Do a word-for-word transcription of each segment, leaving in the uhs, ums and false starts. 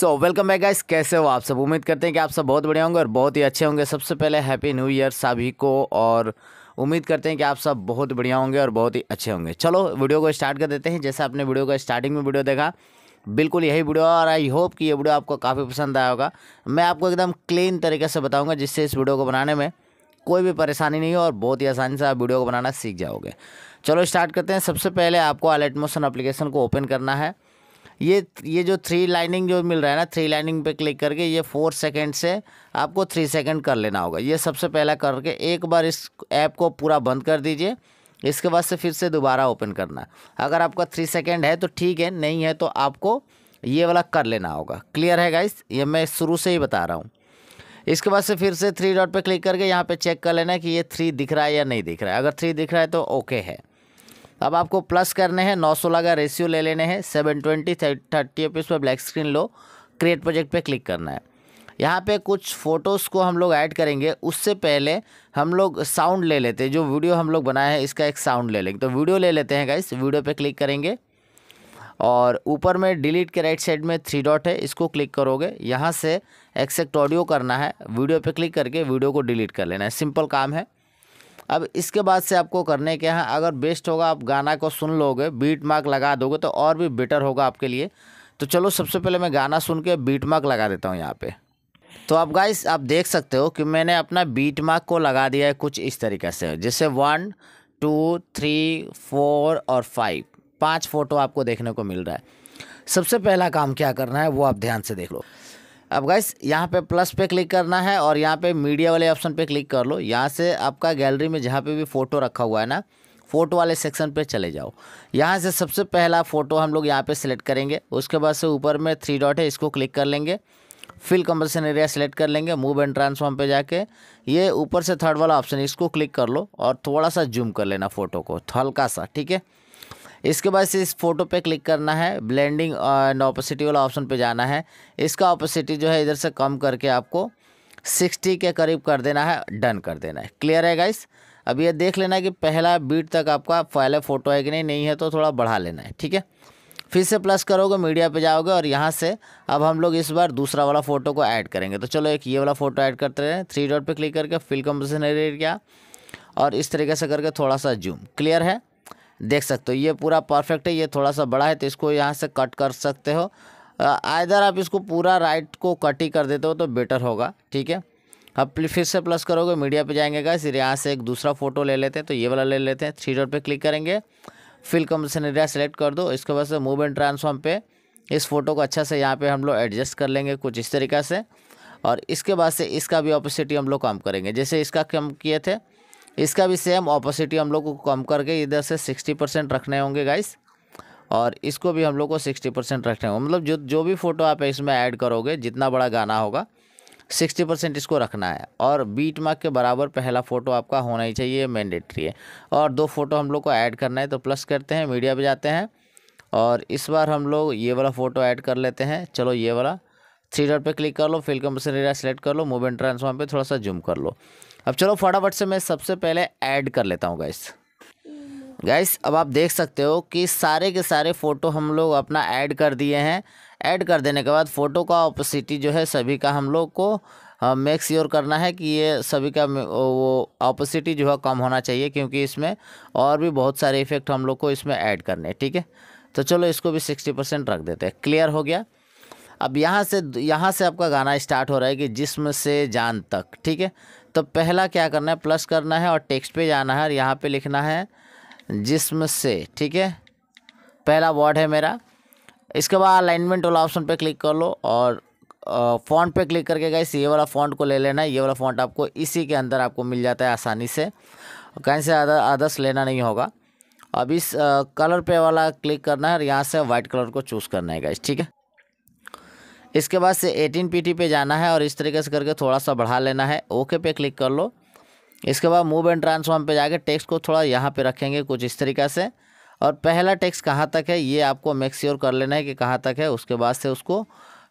So welcome back guys, कैसे हो आप सब। उम्मीद करते हैं कि आप सब बहुत बढ़िया होंगे और बहुत ही अच्छे होंगे। सबसे पहले हैप्पी न्यू ईयर सभी को, और उम्मीद करते हैं कि आप सब बहुत बढ़िया होंगे और बहुत ही अच्छे होंगे। चलो वीडियो को स्टार्ट कर देते हैं। जैसे आपने वीडियो का स्टार्टिंग में वीडियो देखा, बिल्कुल यही वीडियो, और आई होप कि ये वीडियो आपको काफ़ी पसंद आया होगा। मैं आपको एकदम क्लीन तरीके से बताऊँगा, जिससे इस वीडियो को बनाने में कोई भी परेशानी नहीं हो और बहुत ही आसानी से आप वीडियो को बनाना सीख जाओगे। चलो स्टार्ट करते हैं। सबसे पहले आपको अलाइट मोशन एप्लीकेशन को ओपन करना है। ये ये जो थ्री लाइनिंग जो मिल रहा है ना, थ्री लाइनिंग पे क्लिक करके ये फोर सेकंड से आपको थ्री सेकंड कर लेना होगा। ये सबसे पहला करके एक बार इस ऐप को पूरा बंद कर दीजिए। इसके बाद से फिर से दोबारा ओपन करना। अगर आपका थ्री सेकंड है तो ठीक है, नहीं है तो आपको ये वाला कर लेना होगा। क्लियर है गाइस, ये मैं शुरू से ही बता रहा हूँ। इसके बाद से फिर से थ्री डॉट पर क्लिक करके यहाँ पर चेक कर लेना कि ये थ्री दिख रहा है या नहीं दिख रहा है। अगर थ्री दिख रहा है तो ओके है। अब आपको प्लस करने हैं, नौ सौ का रेशियो ले लेने हैं, सेवन ट्वेंटी थर्टी एफ पर ब्लैक स्क्रीन लो, क्रिएट प्रोजेक्ट पे क्लिक करना है। यहाँ पे कुछ फ़ोटोज़ को हम लोग ऐड करेंगे। उससे पहले हम लोग साउंड ले लेते हैं। जो वीडियो हम लोग बनाए हैं इसका एक साउंड ले लेंगे, तो वीडियो ले लेते हैं गाइस। वीडियो पे क्लिक करेंगे और ऊपर में डिलीट के राइट साइड में थ्री डॉट है, इसको क्लिक करोगे। यहाँ से एक्सेक्ट ऑडियो करना है, वीडियो पर क्लिक करके वीडियो को डिलीट कर लेना है। सिंपल काम है। अब इसके बाद से आपको करने क्या है, अगर बेस्ट होगा आप गाना को सुन लोगे, बीट मार्क लगा दोगे तो और भी बेटर होगा आपके लिए। तो चलो सबसे पहले मैं गाना सुन के बीट मार्क लगा देता हूँ यहाँ पे। तो आप गाइस आप देख सकते हो कि मैंने अपना बीट मार्क को लगा दिया है कुछ इस तरीके से। जैसे वन टू थ्री फोर और फाइव, पाँच फ़ोटो आपको देखने को मिल रहा है। सबसे पहला काम क्या करना है वो आप ध्यान से देख लो। अब गाइस यहाँ पे प्लस पे क्लिक करना है और यहाँ पे मीडिया वाले ऑप्शन पे क्लिक कर लो। यहाँ से आपका गैलरी में जहाँ पे भी फ़ोटो रखा हुआ है ना, फ़ोटो वाले सेक्शन पे चले जाओ। यहाँ से सबसे पहला फ़ोटो हम लोग यहाँ पे सिलेक्ट करेंगे। उसके बाद से ऊपर में थ्री डॉट है, इसको क्लिक कर लेंगे, फिल कंपल्सन एरिया सेलेक्ट कर लेंगे। मूव एंड ट्रांसफॉर्म पे जाके ये ऊपर से थर्ड वाला ऑप्शन, इसको क्लिक कर लो और थोड़ा सा जूम कर लेना फ़ोटो को, हल्का सा, ठीक है। इसके बाद से इस फोटो पे क्लिक करना है, ब्लेंडिंग एंड ऑपोसिटी वाला ऑप्शन पे जाना है। इसका ऑपोसिटी जो है इधर से कम करके आपको साठ के करीब कर देना है, डन कर देना है। क्लियर है गाइस। अब ये देख लेना कि पहला बीट तक आपका पहले फ़ोटो है कि नहीं, नहीं है तो थोड़ा बढ़ा लेना है, ठीक है। फिर से प्लस करोगे, मीडिया पे जाओगे और यहाँ से अब हम लोग इस बार दूसरा वाला फ़ोटो को ऐड करेंगे। तो चलो एक ये वाला फ़ोटो ऐड करते रहे। थ्री डॉट पर क्लिक करके फिल कंपोजिशन एरिया और इस तरीके से करके थोड़ा सा जूम। क्लियर है, देख सकते हो ये पूरा परफेक्ट है। ये थोड़ा सा बड़ा है तो इसको यहाँ से कट कर सकते हो। आइदर आप इसको पूरा राइट को कट ही कर देते हो तो बेटर होगा, ठीक है। अब फिर से प्लस करोगे, मीडिया पे जाएंगे गाइस, फिर यहाँ से एक दूसरा फोटो ले लेते हैं। तो ये वाला ले लेते हैं, थ्री डॉट पे क्लिक करेंगे, फिल कंपोजिशन एरिया सेलेक्ट कर दो। इसके बाद से मूव एंड ट्रांसफॉर्म पे इस फोटो को अच्छा से यहाँ पर हम लोग एडजस्ट कर लेंगे कुछ इस तरीका से। और इसके बाद से इसका भी ऑपोसिटी हम लोग कम करेंगे। जैसे इसका कम किए थे, इसका भी सेम ऑपोसिटी हम लोग को कम करके इधर से साठ परसेंट रखने होंगे गाइस, और इसको भी हम लोग को साठ परसेंट रखने होंगे। मतलब जो जो भी फ़ोटो आप इसमें ऐड करोगे, जितना बड़ा गाना होगा साठ परसेंट इसको रखना है, और बीट मार्क के बराबर पहला फ़ोटो आपका होना ही चाहिए, मैंडेटरी है। और दो फ़ोटो हम लोग को ऐड करना है तो प्लस करते हैं, मीडिया पर जाते हैं और इस बार हम लोग ये वाला फ़ोटो ऐड कर लेते हैं। चलो ये वाला थ्री डॉट पे क्लिक कर लो, फिल कंपोजिशन एरिया सेलेक्ट कर लो, मूव एंड ट्रांसफॉर्म पे थोड़ा सा जूम कर लो। अब चलो फटाफट से मैं सबसे पहले ऐड कर लेता हूँ गाइस। गाइस अब आप देख सकते हो कि सारे के सारे फ़ोटो हम लोग अपना ऐड कर दिए हैं। ऐड कर देने के बाद फ़ोटो का ऑपोसिटी जो है सभी का हम लोग को मेक श्योर करना है कि ये सभी का वो ऑपोसिटी जो है कम होना चाहिए, क्योंकि इसमें और भी बहुत सारे इफ़ेक्ट हम लोग को इसमें ऐड करने हैं, ठीक है। तो चलो इसको भी सिक्सटी परसेंट रख देते हैं। क्लियर हो गया। अब यहाँ से यहाँ से आपका गाना स्टार्ट हो रहा है कि जिस्म से जान तक, ठीक है। तो पहला क्या करना है, प्लस करना है और टेक्स्ट पे जाना है और यहाँ पे लिखना है जिस्म से, ठीक है। पहला वर्ड है मेरा। इसके बाद अलाइनमेंट वाला ऑप्शन पे क्लिक कर लो और फ़ॉन्ट पे क्लिक करके गाइस ये वाला फ़ॉन्ट को ले लेना है। ये वाला फ़ॉन्ट आपको इसी के अंदर आपको मिल जाता है आसानी से, कहीं से अदर्स लेना नहीं होगा। अब इस कलर पे वाला क्लिक करना है और यहाँ से वाइट कलर को चूज़ करना है गाइस, ठीक है। इसके बाद से अठारह पी टी पे जाना है और इस तरीके से करके थोड़ा सा बढ़ा लेना है। ओके पे क्लिक कर लो। इसके बाद मूव एंड ट्रांसफॉर्म पे जाके टेक्स्ट को थोड़ा यहाँ पे रखेंगे कुछ इस तरीके से, और पहला टेक्स्ट कहाँ तक है ये आपको मेक श्योर कर लेना है कि कहाँ तक है। उसके बाद से उसको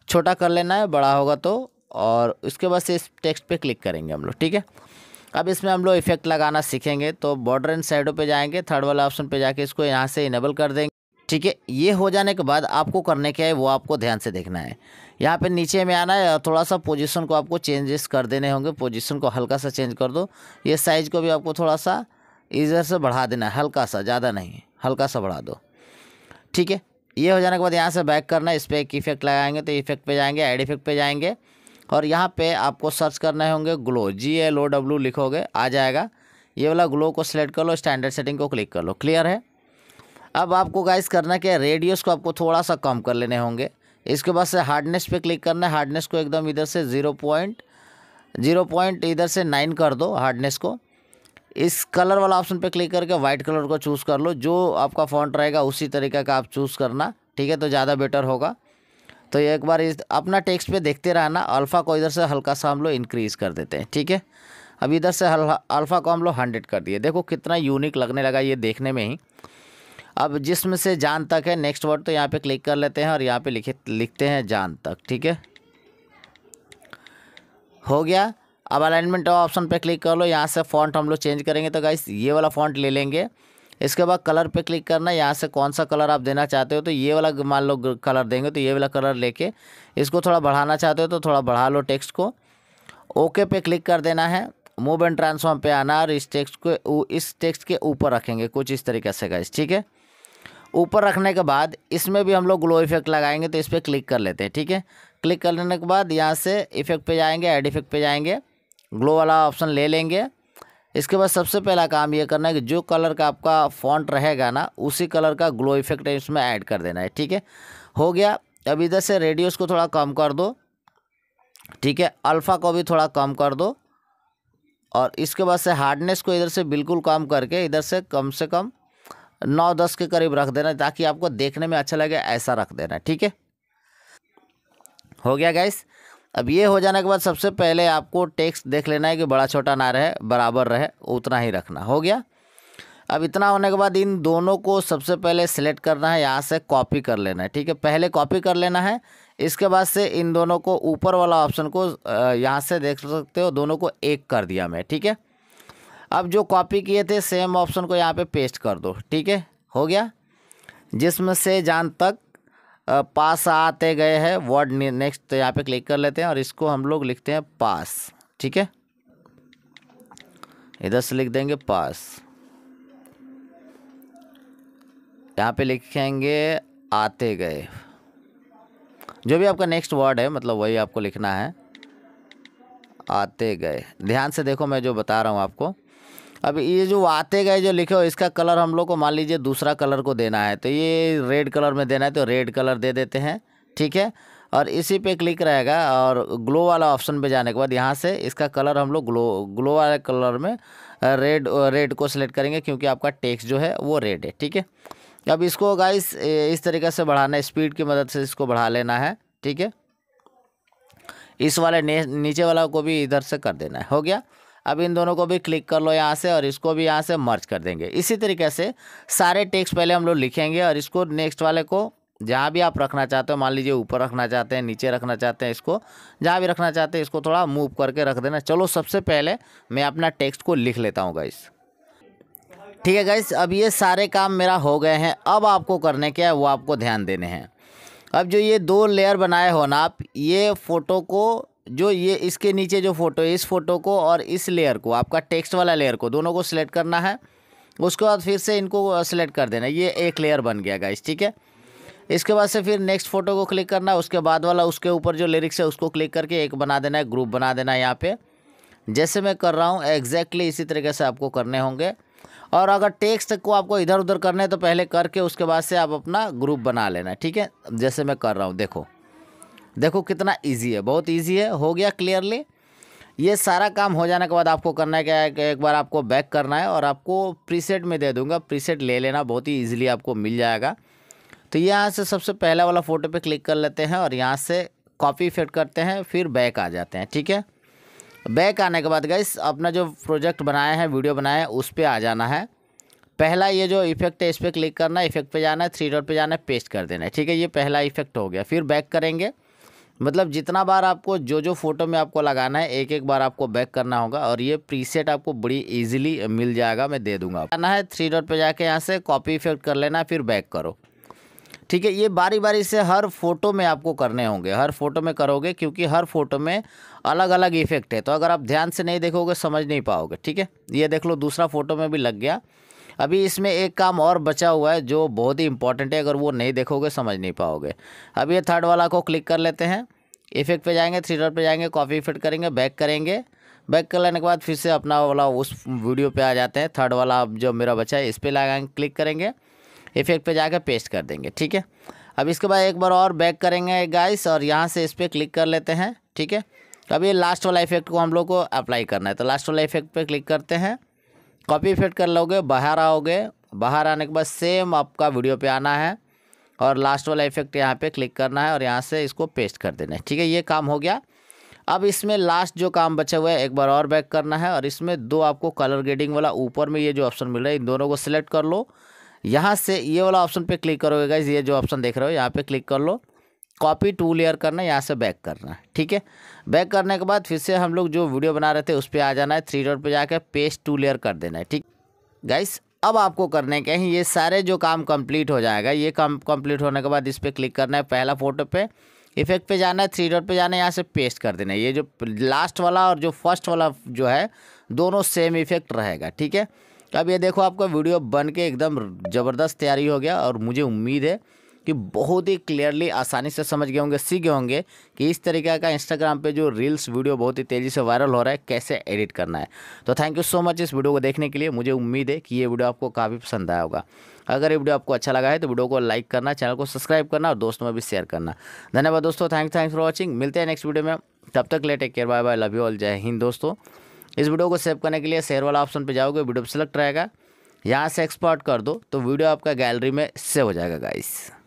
छोटा कर लेना है, बड़ा होगा तो, और उसके बाद से इस टेक्स्ट पर क्लिक करेंगे हम लोग, ठीक है। अब इसमें हम लोग इफेक्ट लगाना सीखेंगे, तो बॉर्डर एंड शैडो पर जाएँगे, थर्ड वाला ऑप्शन पर जाके इसको यहाँ से इनेबल कर देंगे। ठीक है। ये हो जाने के बाद आपको करने क्या है वो आपको ध्यान से देखना है। यहाँ पे नीचे में आना है और थोड़ा सा पोजीशन को आपको चेंजेस कर देने होंगे। पोजीशन को हल्का सा चेंज कर दो। ये साइज़ को भी आपको थोड़ा सा इधर से बढ़ा देना है, हल्का सा, ज़्यादा नहीं, हल्का सा बढ़ा दो, ठीक है। ये हो जाने के बाद यहाँ से बैक करना है। इस पर एक इफेक्ट लगाएंगे तो इफेक्ट पे जाएंगे, ऐड इफेक्ट पे जाएंगे और यहाँ पे आपको सर्च करने होंगे glow, G L O W लिखोगे आ जाएगा। ये वाला ग्लो को सिलेक्ट कर लो, स्टैंडर्ड सेटिंग को क्लिक कर लो। क्लियर है। अब आपको गाइस करना क्या है, रेडियस को आपको थोड़ा सा कम कर लेने होंगे। इसके बाद से हार्डनेस पे क्लिक करना है। हार्डनेस को एकदम इधर से ज़ीरो पॉइंट ज़ीरो पॉइंट इधर से नाइन कर दो हार्डनेस को। इस कलर वाला ऑप्शन पे क्लिक करके वाइट कलर को चूज़ कर लो। जो आपका फॉन्ट रहेगा उसी तरीके का आप चूज़ करना, ठीक है, तो ज़्यादा बेटर होगा। तो एक बार इस अपना टेक्स्ट पे देखते रहना। अल्फ़ा को इधर से हल्का सा हम लोग इनक्रीज़ कर देते हैं, ठीक है। अब इधर से अल्फ़ा को हम लोग हंड्रेड कर दिए। देखो कितना यूनिक लगने लगा ये देखने में ही। अब जिसमें से जान तक है, नेक्स्ट वर्ड तो यहाँ पर क्लिक कर लेते हैं और यहाँ पर लिखे लिखते हैं जान तक, ठीक है, हो गया। अब अलाइनमेंट ऑप्शन पे क्लिक कर लो। यहाँ से फॉन्ट हम लोग चेंज करेंगे तो गाइस ये वाला फॉन्ट ले लेंगे। इसके बाद कलर पे क्लिक करना है। यहाँ से कौन सा कलर आप देना चाहते हो, तो ये वाला मान लो कलर देंगे तो ये वाला कलर लेके इसको थोड़ा बढ़ाना चाहते हो तो थोड़ा बढ़ा लो टेक्स्ट को। ओके पे क्लिक कर देना है। मूव एंड ट्रांसफॉर्म पे आना और इस टेक्स्ट को इस टेक्स्ट के ऊपर रखेंगे कुछ इस तरीके से गाइस, ठीक है। ऊपर रखने के बाद इसमें भी हम लोग ग्लो इफेक्ट लगाएंगे तो इस पर क्लिक कर लेते हैं, ठीक है। क्लिक कर लेने के बाद यहाँ से इफेक्ट पे जाएंगे, ऐड इफेक्ट पे जाएंगे, ग्लो वाला ऑप्शन ले लेंगे। इसके बाद सबसे पहला काम ये करना है कि जो कलर का आपका फॉन्ट रहेगा ना उसी कलर का ग्लो इफेक्ट इसमें ऐड कर देना है, ठीक है, हो गया। अब इधर से रेडियस को थोड़ा कम कर दो, ठीक है, अल्फ़ा को भी थोड़ा कम कर दो और इसके बाद से हार्डनेस को इधर से बिल्कुल कम करके इधर से कम से कम नौ दस के करीब रख देना ताकि आपको देखने में अच्छा लगे, ऐसा रख देना, ठीक है, हो गया गाइस। अब ये हो जाने के बाद सबसे पहले आपको टेक्स्ट देख लेना है कि बड़ा छोटा ना रहे, बराबर रहे, उतना ही रखना, हो गया। अब इतना होने के बाद इन दोनों को सबसे पहले सिलेक्ट करना है, यहाँ से कॉपी कर लेना है, ठीक है, पहले कॉपी कर लेना है। इसके बाद से इन दोनों को ऊपर वाला ऑप्शन को यहाँ से देख सकते हो, दोनों को एक कर दिया मैं, ठीक है। अब जो कॉपी किए थे सेम ऑप्शन को यहाँ पे पेस्ट कर दो, ठीक है, हो गया। जिसमें से जान तक पास आते गए हैं वर्ड नेक्स्ट तो यहाँ पे क्लिक कर लेते हैं और इसको हम लोग लिखते हैं पास, ठीक है, इधर से लिख देंगे पास। यहाँ पे लिखेंगे आते गए, जो भी आपका नेक्स्ट वर्ड है मतलब वही आपको लिखना है, आते गए। ध्यान से देखो मैं जो बता रहा हूँ आपको। अब ये जो आते गए जो लिखे हो इसका कलर हम लोग को मान लीजिए दूसरा कलर को देना है तो ये रेड कलर में देना है तो रेड कलर दे देते हैं, ठीक है। और इसी पे क्लिक रहेगा और ग्लो वाला ऑप्शन पे जाने के बाद यहाँ से इसका कलर हम लोग ग्लो ग्लो वाले कलर में रेड रेड को सिलेक्ट करेंगे क्योंकि आपका टेक्स्ट जो है वो रेड है, ठीक है। अब इसको गाइस इस तरीके से बढ़ाना है, स्पीड की मदद से इसको बढ़ा लेना है, ठीक है। इस वाले नीचे वाला को भी इधर से कर देना है, हो गया। अब इन दोनों को भी क्लिक कर लो यहाँ से और इसको भी यहाँ से मर्ज कर देंगे। इसी तरीके से सारे टेक्स्ट पहले हम लोग लिखेंगे और इसको नेक्स्ट वाले को जहाँ भी आप रखना चाहते हो, मान लीजिए ऊपर रखना चाहते हैं, नीचे रखना चाहते हैं, इसको जहाँ भी रखना चाहते हैं इसको थोड़ा मूव करके रख देना। चलो सबसे पहले मैं अपना टेक्स्ट को लिख लेता हूँ गाइस, ठीक है गाइस। अब ये सारे काम मेरा हो गए हैं। अब आपको करने क्या है वो आपको ध्यान देने हैं। अब जो ये दो लेयर बनाए हो ना आप, ये फ़ोटो को जो ये इसके नीचे जो फ़ोटो है इस फ़ोटो को और इस लेयर को आपका टेक्स्ट वाला लेयर को दोनों को सिलेक्ट करना है। उसके बाद फिर से इनको सिलेक्ट कर देना, ये एक लेयर बन गया गाइस, ठीक है। इसके बाद से फिर नेक्स्ट फ़ोटो को क्लिक करना है, उसके बाद वाला उसके ऊपर जो लिरिक्स है उसको क्लिक करके एक बना देना है, ग्रुप बना देना है। यहाँ पे जैसे मैं कर रहा हूँ एग्जैक्टली इसी तरीके से आपको करने होंगे। और अगर टेक्स्ट को आपको इधर उधर करना है तो पहले करके उसके बाद से आप अपना ग्रुप बना लेना, ठीक है, जैसे मैं कर रहा हूँ। देखो देखो कितना इजी है, बहुत इजी है, हो गया क्लियरली। ये सारा काम हो जाने के बाद आपको करना है क्या है कि एक बार आपको बैक करना है और आपको प्रीसेट में दे दूंगा, प्रीसेट ले लेना, बहुत ही इजीली आपको मिल जाएगा। तो यहाँ से सबसे पहला वाला फ़ोटो पे क्लिक कर लेते हैं और यहाँ से कॉपी इफेक्ट करते हैं, फिर बैक आ जाते हैं, ठीक है। बैक आने के बाद गाइस अपना जो प्रोजेक्ट बनाया है, वीडियो बनाया है, उस पर आ जाना है। पहला ये जो इफेक्ट है इस पर क्लिक करना है, इफेक्ट पे जाना है, थ्री डॉट पे जाना है, पेस्ट कर देना है, ठीक है। ये पहला इफेक्ट हो गया। फिर बैक करेंगे, मतलब जितना बार आपको जो जो फ़ोटो में आपको लगाना है एक एक बार आपको बैक करना होगा और ये प्रीसेट आपको बड़ी इजीली मिल जाएगा, मैं दे दूंगा। आना है थ्री डॉट पे जाके यहाँ से कॉपी इफेक्ट कर लेना, फिर बैक करो। ठीक है। ये बारी बारी से हर फोटो में आपको करने होंगे, हर फोटो में करोगे क्योंकि हर फोटो में अलग अलग इफेक्ट है, तो अगर आप ध्यान से नहीं देखोगे समझ नहीं पाओगे। ठीक है, ये देख लो दूसरा फोटो में भी लग गया। अभी इसमें एक काम और बचा हुआ है जो बहुत ही इंपॉर्टेंट है, अगर वो नहीं देखोगे समझ नहीं पाओगे। अब ये थर्ड वाला को क्लिक कर लेते हैं, इफेक्ट पे जाएंगे, थ्री डॉट पे जाएंगे, कॉपी फिट करेंगे, बैक करेंगे। बैक कर लेने के बाद फिर से अपना वाला उस वीडियो पे आ जाते हैं, थर्ड वाला अब जो मेरा बचा है इस पर लगाएंगे, क्लिक करेंगे, इफेक्ट पे जाकर पेस्ट कर देंगे। ठीक है, अब इसके बाद एक बार और बैक करेंगे गाइस और यहाँ से इस पर क्लिक कर लेते हैं। ठीक है, अब ये लास्ट वाला इफेक्ट को हम लोग को अप्लाई करना है, तो लास्ट वाला इफेक्ट पर क्लिक करते हैं, कॉपी फिट कर लोगे, बाहर आओगे, बाहर आने के बाद सेम आपका वीडियो पे आना है और लास्ट वाला इफेक्ट यहाँ पे क्लिक करना है और यहाँ से इसको पेस्ट कर देना है। ठीक है, ये काम हो गया। अब इसमें लास्ट जो काम बचा हुआ है एक बार और बैक करना है और इसमें दो आपको कलर ग्रेडिंग वाला ऊपर में ये जो ऑप्शन मिल रहा है इन दोनों को सिलेक्ट कर लो। यहाँ से ये वाला ऑप्शन पर क्लिक करोगे गाइस, ये जो ऑप्शन देख रहे हो यहाँ पर क्लिक कर लो, कॉपी टू लेयर करना है, यहाँ से बैक करना है। ठीक है, बैक करने के बाद फिर से हम लोग जो वीडियो बना रहे थे उस पर आ जाना है, थ्री डॉट पे जाकर पेस्ट टू लेयर कर देना है। ठीक गाइस, अब आपको करने के हैं ये सारे जो काम कंप्लीट हो जाएगा। ये काम कंप्लीट होने के बाद इस पर क्लिक करना है, पहला फोटो पे इफेक्ट पे जाना है, थ्री डॉट पे जाना है, यहाँ से पेस्ट कर देना है। ये जो लास्ट वाला और जो फर्स्ट वाला जो है दोनों सेम इफेक्ट रहेगा। ठीक है, अब ये देखो आपका वीडियो बन के एकदम ज़बरदस्त तैयारी हो गया और मुझे उम्मीद है कि बहुत ही क्लियरली आसानी से समझ गए होंगे, सीख गए होंगे कि इस तरीके का इंस्टाग्राम पे जो रील्स वीडियो बहुत ही तेज़ी से वायरल हो रहा है कैसे एडिट करना है। तो थैंक यू सो मच इस वीडियो को देखने के लिए। मुझे उम्मीद है कि ये वीडियो आपको काफ़ी पसंद आया होगा। अगर ये वीडियो आपको अच्छा लगा है तो वीडियो को लाइक करना, चैनल को सब्सक्राइब करना और दोस्तों में भी शेयर करना। धन्यवाद दोस्तों, थैंक थैंक्स फॉर वॉचिंग। मिलते हैं नेक्स्ट वीडियो में, तब तक ले take care, bye bye, love you all, जय हिंद। दोस्तों इस वीडियो को सेव करने के लिए शेयर वाला ऑप्शन पर जाओगे, वीडियो सेलेक्ट रहेगा, यहाँ से एक्सपोर्ट कर दो तो वीडियो आपका गैलरी में सेव हो जाएगा गाइस।